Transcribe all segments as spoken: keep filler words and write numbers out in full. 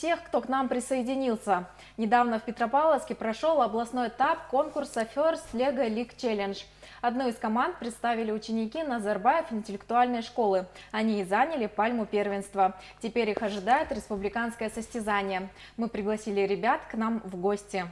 всех, кто к нам присоединился. Недавно в Петропавловске прошел областной этап конкурса First LEGO League Challenge. Одну из команд представили ученики Назарбаев интеллектуальной школы. Они и заняли пальму первенства. Теперь их ожидает республиканское состязание. Мы пригласили ребят к нам в гости.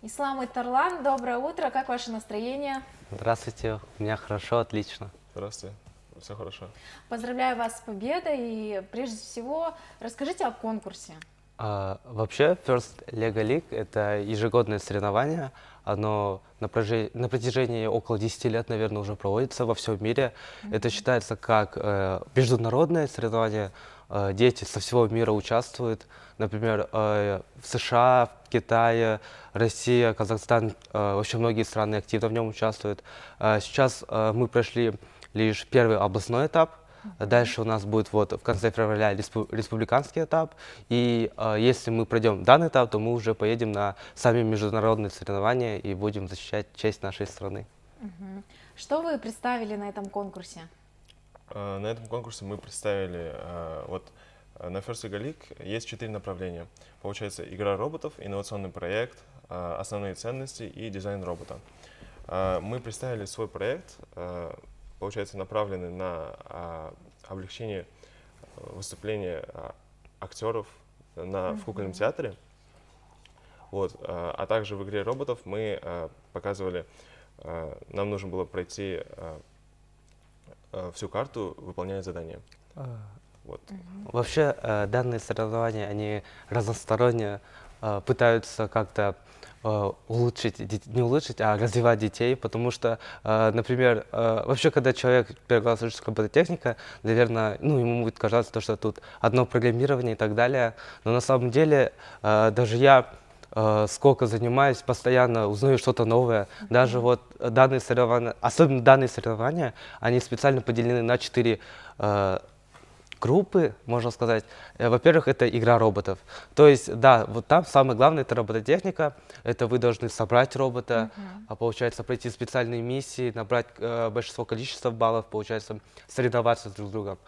Ислам Итарлан, доброе утро. Как ваше настроение? Здравствуйте. У меня хорошо, отлично. Здравствуйте. Все хорошо. Поздравляю вас с победой. И прежде всего, расскажите о конкурсе. А, вообще, First LEGO League – это ежегодное соревнование. Оно на протяжении около десяти лет, наверное, уже проводится во всем мире. Mm-hmm. Это считается как э, международное соревнование. Э, дети со всего мира участвуют. Например, э, в США, в Китае, Россия, Казахстан. Э, вообще многие страны активно в нем участвуют. Э, сейчас э, мы прошли лишь первый областной этап. Дальше у нас будет вот в конце февраля республиканский этап. И э, если мы пройдем данный этап, то мы уже поедем на сами международные соревнования и будем защищать честь нашей страны. Что вы представили на этом конкурсе? Э, на этом конкурсе мы представили э, вот на First LEGO League есть четыре направления. Получается игра роботов, инновационный проект, э, основные ценности и дизайн робота. Э, мы представили свой проект. Э, Получается, направлены на а, облегчение выступления а, актеров на, в кукольном театре. Вот, а, а также в игре роботов мы а, показывали, а, нам нужно было пройти а, а, всю карту, выполняя задания. Вот. Вообще, данные соревнования, они разносторонне пытаются как-то улучшить, не улучшить, а развивать детей, потому что, например, вообще, когда человек первый класс учится робототехника, наверное, ну, ему будет казаться, что тут одно программирование и так далее, но на самом деле даже я сколько занимаюсь, постоянно узнаю что-то новое. Даже вот данные соревнования, особенно данные соревнования, они специально поделены на четыре группы, можно сказать. Во-первых, это игра роботов. То есть, да, вот там самое главное — это робототехника. Это вы должны собрать робота, uh-huh. получается, пройти специальные миссии, набрать э, большинство количества баллов, получается, соревноваться друг с другом.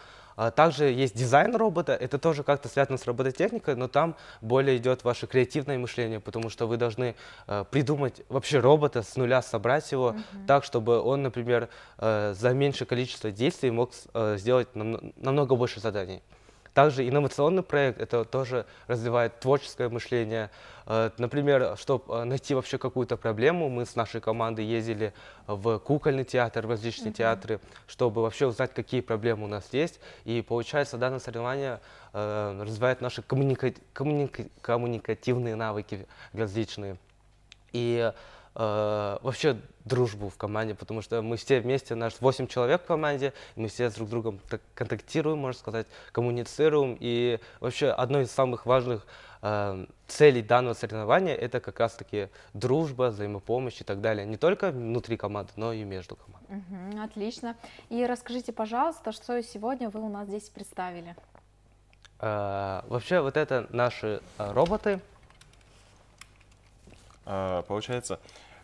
А также есть дизайн робота. Это тоже как-то связано с робототехникой, но там более идет ваше креативное мышление, потому что вы должны э, придумать вообще робота с нуля, собрать его uh-huh. так, чтобы он, например, э, за меньшее количество действий мог э, сделать нам, намного больше заданий. Также инновационный проект, это тоже развивает творческое мышление. Например, чтобы найти вообще какую-то проблему, мы с нашей командой ездили в кукольный театр, в различные mm-hmm. театры, чтобы вообще узнать, какие проблемы у нас есть. И получается, данное соревнование э, развивает наши коммуника... Коммуника... коммуникативные навыки различные. И э, вообще дружбу в команде, потому что мы все вместе, наш восемь человек в команде, мы все с друг другом контактируем, можно сказать, коммуницируем. И вообще одной из самых важных э, целей данного соревнования — это как раз-таки дружба, взаимопомощь и так далее. Не только внутри команды, но и между командами. Угу, отлично. И расскажите, пожалуйста, что сегодня вы у нас здесь представили? Э, вообще вот это наши э, роботы. Э, получается...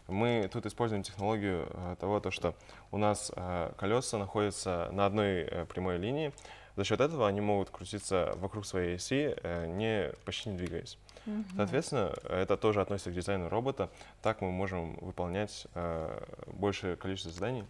Мы тут используем технологию того, что у нас колеса находятся на одной прямой линии. За счет этого они могут крутиться вокруг своей оси, не, почти не двигаясь. Mm-hmm. Соответственно, это тоже относится к дизайну робота. Так мы можем выполнять большее количество заданий.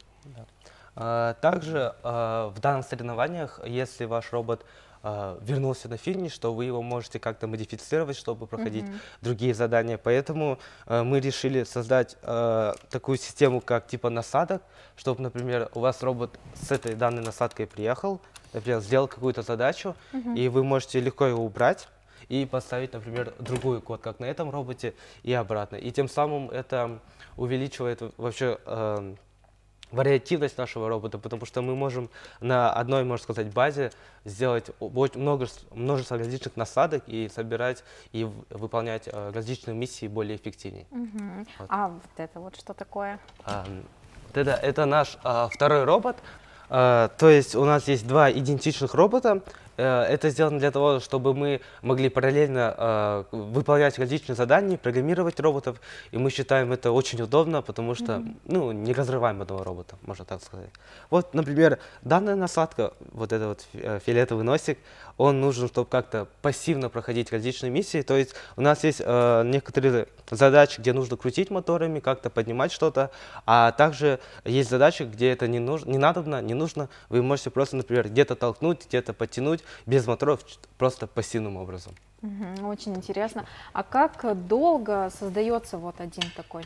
Yeah. Также в данных соревнованиях, если ваш робот вернулся на финиш, что вы его можете как-то модифицировать, чтобы проходить Mm-hmm. другие задания. Поэтому э, мы решили создать э, такую систему, как типа насадок, чтобы, например, у вас робот с этой данной насадкой приехал, например, сделал какую-то задачу, Mm-hmm. и вы можете легко его убрать и поставить, например, другой код, как на этом роботе, и обратно. И тем самым это увеличивает вообще... Э, вариативность нашего робота, потому что мы можем на одной, можно сказать, базе сделать множество различных насадок и собирать и выполнять различные миссии более эффективнее. Угу. Вот. А вот это вот что такое? А, это, это наш а, второй робот. А, то есть у нас есть два идентичных робота. Это сделано для того, чтобы мы могли параллельно э, выполнять различные задания, программировать роботов. И мы считаем это очень удобно, потому что mm-hmm. ну, не разрываем одного робота, можно так сказать. Вот, например, данная насадка, вот этот вот фиолетовый носик, он нужен, чтобы как-то пассивно проходить различные миссии. То есть у нас есть э, некоторые задачи, где нужно крутить моторами, как-то поднимать что-то. А также есть задачи, где это не, нужно, не надобно, не нужно. Вы можете просто, например, где-то толкнуть, где-то подтянуть, без моторов, просто пассивным образом. Угу, очень интересно. А как долго создается вот один такой?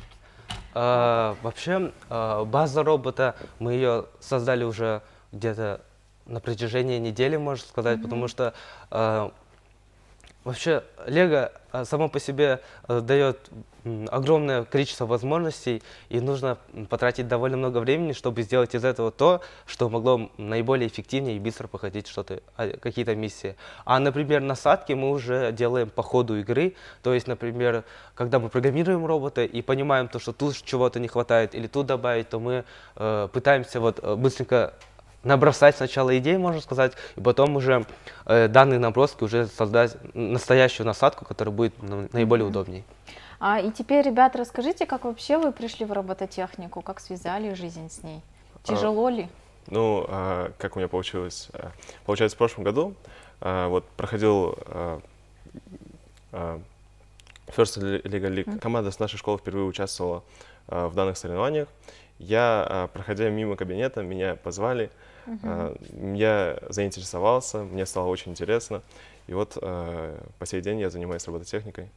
А, вообще, база робота, мы ее создали уже где-то на протяжении недели, можно сказать, угу. потому что а, вообще Лего само по себе дает огромное количество возможностей, и нужно потратить довольно много времени, чтобы сделать из этого то, что могло наиболее эффективнее и быстро проходить что-то, какие-то миссии. А, например, насадки мы уже делаем по ходу игры, то есть, например, когда мы программируем робота и понимаем, то, что тут чего-то не хватает или тут добавить, то мы э, пытаемся вот быстренько набросать сначала идеи, можно сказать, и потом уже э, данные наброски уже создать настоящую насадку, которая будет наиболее mm-hmm. удобней. А, и теперь, ребята, расскажите, как вообще вы пришли в робототехнику, как связали жизнь с ней? Тяжело а, ли? Ну, а, как у меня получилось? Получается, в прошлом году а, вот, проходил а, а, First LEGO League. Mm-hmm. Команда с нашей школы впервые участвовала а, в данных соревнованиях. Я, проходя мимо кабинета, меня позвали, uh-huh. я заинтересовался, мне стало очень интересно. И вот по сей день я занимаюсь робототехникой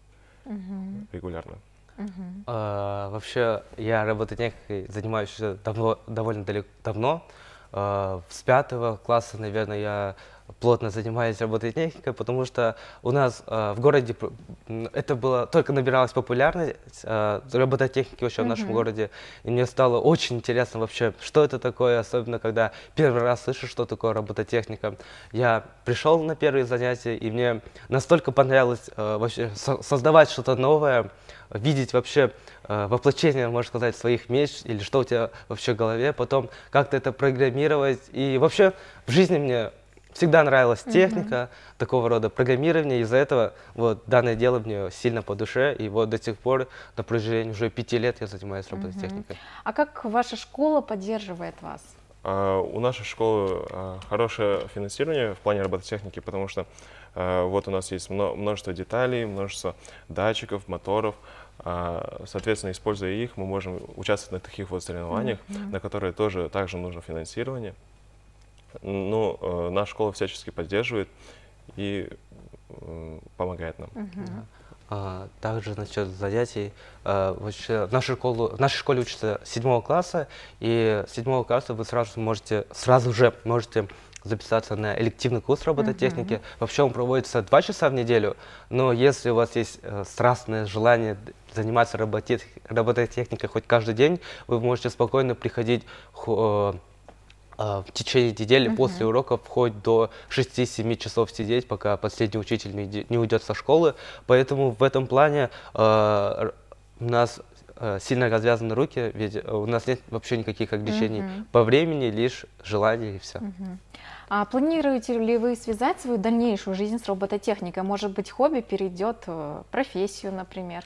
uh-huh. регулярно. Uh-huh. а, вообще, я робототехникой занимаюсь уже давно, довольно далеко, давно. А, с пятого класса, наверное, я плотно занимаюсь робототехникой, потому что у нас э, в городе это было, только набиралась популярность э, робототехники вообще mm-hmm. в нашем городе. И мне стало очень интересно вообще, что это такое, особенно когда первый раз слышу, что такое робототехника. Я пришел на первые занятия, и мне настолько понравилось э, вообще со создавать что-то новое, видеть вообще э, воплощение, можно сказать, своих мечт, или что у тебя вообще в голове, потом как-то это программировать. И вообще в жизни мне всегда нравилась техника mm-hmm. такого рода программирования, из-за этого вот данное дело мне сильно по душе, и вот до сих пор на протяжении уже пяти лет я занимаюсь робототехникой. Mm-hmm. А как ваша школа поддерживает вас? А, у нашей школы а, хорошее финансирование в плане робототехники, потому что а, вот у нас есть множество деталей, множество датчиков, моторов. А, соответственно, используя их, мы можем участвовать на таких вот соревнованиях, mm-hmm. на которые тоже также нужно финансирование. Ну, э, наша школа всячески поддерживает и э, помогает нам. Uh-huh. а, также насчет занятий. А, вообще, в, нашей школу, в нашей школе учатся седьмого класса, и с седьмого класса вы сразу, можете, сразу же можете записаться на элективный курс робототехники. Uh-huh. Вообще он проводится два часа в неделю, но если у вас есть э, страстное желание заниматься роботех... робототехникой хоть каждый день, вы можете спокойно приходить э, в течение недели uh-huh. после уроков хоть до шести-семи часов сидеть, пока последний учитель не уйдет со школы. Поэтому в этом плане э, у нас э, сильно развязаны руки, ведь у нас нет вообще никаких ограничений uh-huh. по времени, лишь желание и все. Uh-huh. А планируете ли вы связать свою дальнейшую жизнь с робототехникой? Может быть, хобби перейдет в профессию, например?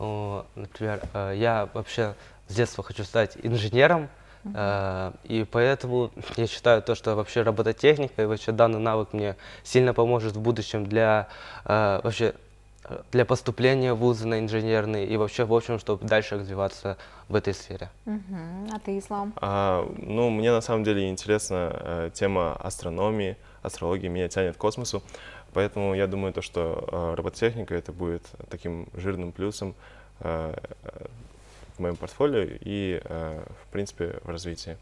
Ну, например, э, я вообще с детства хочу стать инженером. Uh-huh. И поэтому я считаю, то, что вообще робототехника и вообще данный навык мне сильно поможет в будущем для, вообще, для поступления в вузы на инженерный и вообще, в общем, чтобы дальше развиваться в этой сфере. Uh-huh. А ты, Ислам? А, ну, мне на самом деле интересна тема астрономии, астрологии, меня тянет к космосу. Поэтому я думаю, то, что робототехника это будет таким жирным плюсом в моем портфолио и, в принципе, в развитии.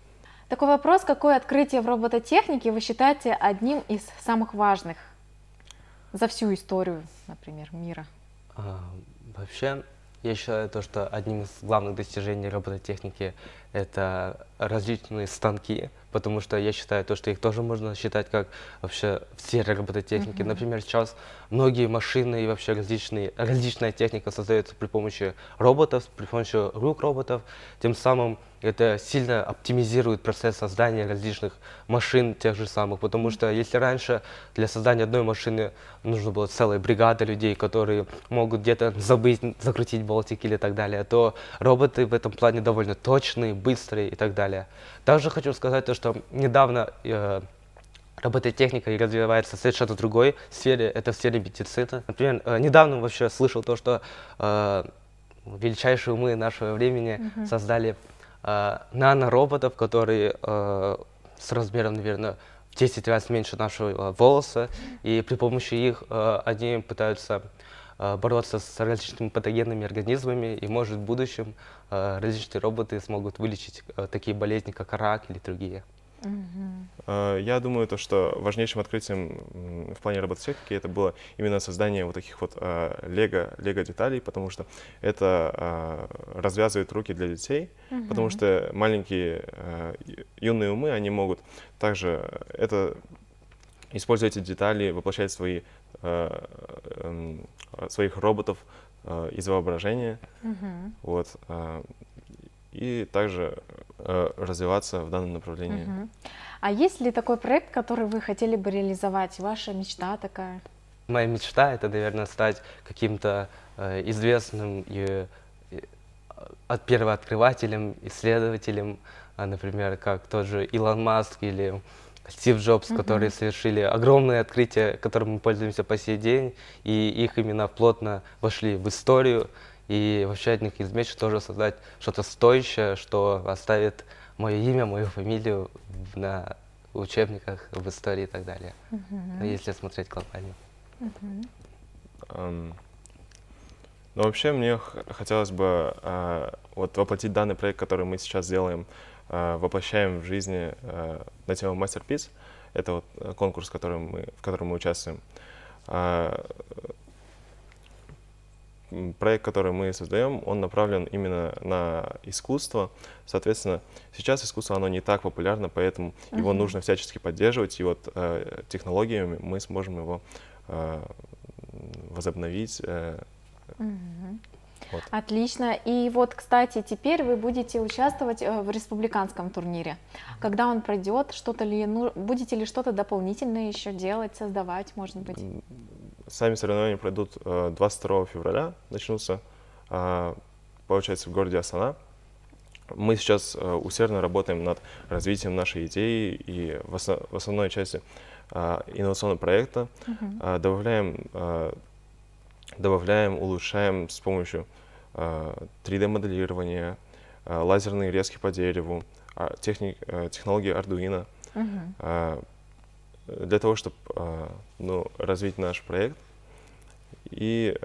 Такой вопрос, какое открытие в робототехнике вы считаете одним из самых важных за всю историю, например, мира? А, вообще, я считаю, то, что одним из главных достижений робототехники это различные станки, потому что я считаю, то, что их тоже можно считать как вообще в сфере робототехники. Mm-hmm. Например, сейчас многие машины и вообще различные, различная техника создается при помощи роботов, при помощи рук роботов. Тем самым это сильно оптимизирует процесс создания различных машин тех же самых. Потому что если раньше для создания одной машины нужно было целая бригада людей, которые могут где-то забыть, закрутить болтик или так далее, то роботы в этом плане довольно точные, быстрые и так далее. Также хочу сказать то, что недавно э, робототехника развивается в совершенно другой сфере, это в сфере медицины. Например, э, недавно вообще слышал то, что э, величайшие умы нашего времени Mm-hmm. создали э, нанороботов, которые э, с размером, наверное, в десять раз меньше нашего волоса, Mm-hmm. и при помощи их э, они пытаются бороться с различными патогенными организмами, и, может, в будущем различные роботы смогут вылечить такие болезни, как рак или другие. Mm-hmm. Я думаю, то, что важнейшим открытием в плане робототехники это было именно создание вот таких вот лего, лего деталей, потому что это развязывает руки для детей, mm-hmm. потому что маленькие юные умы, они могут также это, используя эти детали, воплощать свои своих роботов э, из воображения, uh-huh. вот, э, и также э, развиваться в данном направлении. Uh-huh. А есть ли такой проект, который вы хотели бы реализовать? Ваша мечта такая? Моя мечта — это, наверное, стать каким-то э, известным и, и, от первооткрывателем, исследователем, а, например, как тот же Илон Маск или Стив Джобс, mm-hmm. которые совершили огромное открытие, которым мы пользуемся по сей день, и их имена плотно вошли в историю, и вообще одних из мечт тоже создать что-то стоящее, что оставит мое имя, мою фамилию на учебниках, в истории и так далее, mm-hmm. если смотреть глобально. Mm-hmm. um, ну, вообще, мне хотелось бы uh, вот воплотить данный проект, который мы сейчас делаем, воплощаем в жизни э, на тему Masterpiece. Это вот конкурс, который мы, в котором мы участвуем. А, проект, который мы создаем, он направлен именно на искусство. Соответственно, сейчас искусство, оно не так популярно, поэтому Uh-huh. его нужно всячески поддерживать. И вот э, технологиями мы сможем его э, возобновить. Э, Uh-huh. Вот. Отлично. И вот, кстати, теперь вы будете участвовать в республиканском турнире. Когда он пройдет, что-то ли, ну, будете ли что-то дополнительное еще делать, создавать, может быть? Сами соревнования пройдут двадцать второго февраля, начнутся, получается, в городе Астана. Мы сейчас усердно работаем над развитием нашей идеи и в основной части инновационного проекта. Угу. Добавляем, добавляем, улучшаем с помощью три дэ моделирования, лазерные резки по дереву, техни... технологии Arduino. Uh-huh. Для того, чтобы ну, развить наш проект и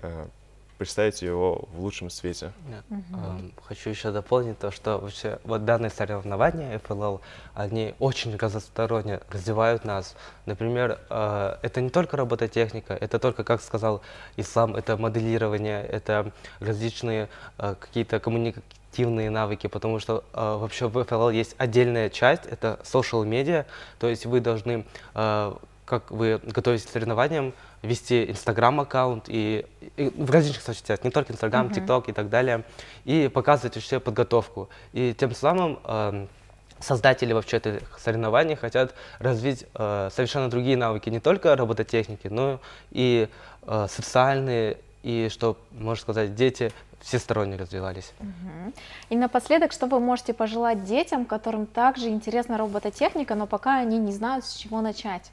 представить его в лучшем свете. Yeah. Uh-huh. Хочу еще дополнить то, что вообще вот данные соревнования эф эл эл, они очень разносторонне развивают нас. Например, э, это не только робототехника, это только, как сказал Ислам, это моделирование, это различные э, какие-то коммуникативные навыки, потому что э, вообще в эф эл эл есть отдельная часть, это social media, то есть вы должны, э, как вы готовитесь к соревнованиям, вести инстаграм-аккаунт и, и в различных соцсетях, не только инстаграм, тикток и так далее, и показывать вообще подготовку. И тем самым э, создатели вообще этих соревнований хотят развить э, совершенно другие навыки, не только робототехники, но и э, социальные, и, что, можно сказать, дети всесторонне развивались. Угу. И напоследок, что вы можете пожелать детям, которым также интересна робототехника, но пока они не знают, с чего начать?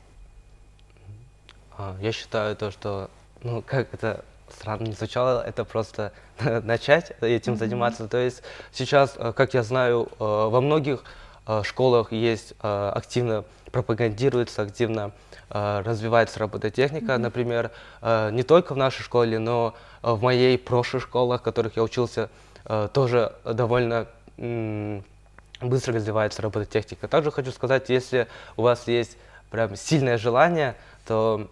Я считаю то, что, ну, как это странно не звучало, это просто начать этим mm-hmm. заниматься. То есть сейчас, как я знаю, во многих школах есть активно пропагандируется, активно развивается робототехника. Mm-hmm. Например, не только в нашей школе, но в моей прошлой школе, в которых я учился, тоже довольно быстро развивается робототехника. Также хочу сказать, если у вас есть прям сильное желание, то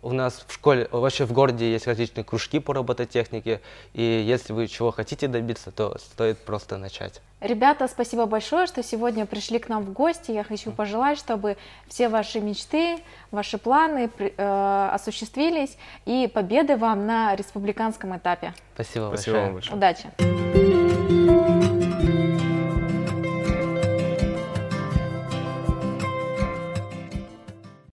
У нас в школе, вообще в городе есть различные кружки по робототехнике, и если вы чего хотите добиться, то стоит просто начать. Ребята, спасибо большое, что сегодня пришли к нам в гости. Я хочу пожелать, чтобы все ваши мечты, ваши планы э, осуществились, и победы вам на республиканском этапе. Спасибо, спасибо большое. Вам большое. Удачи.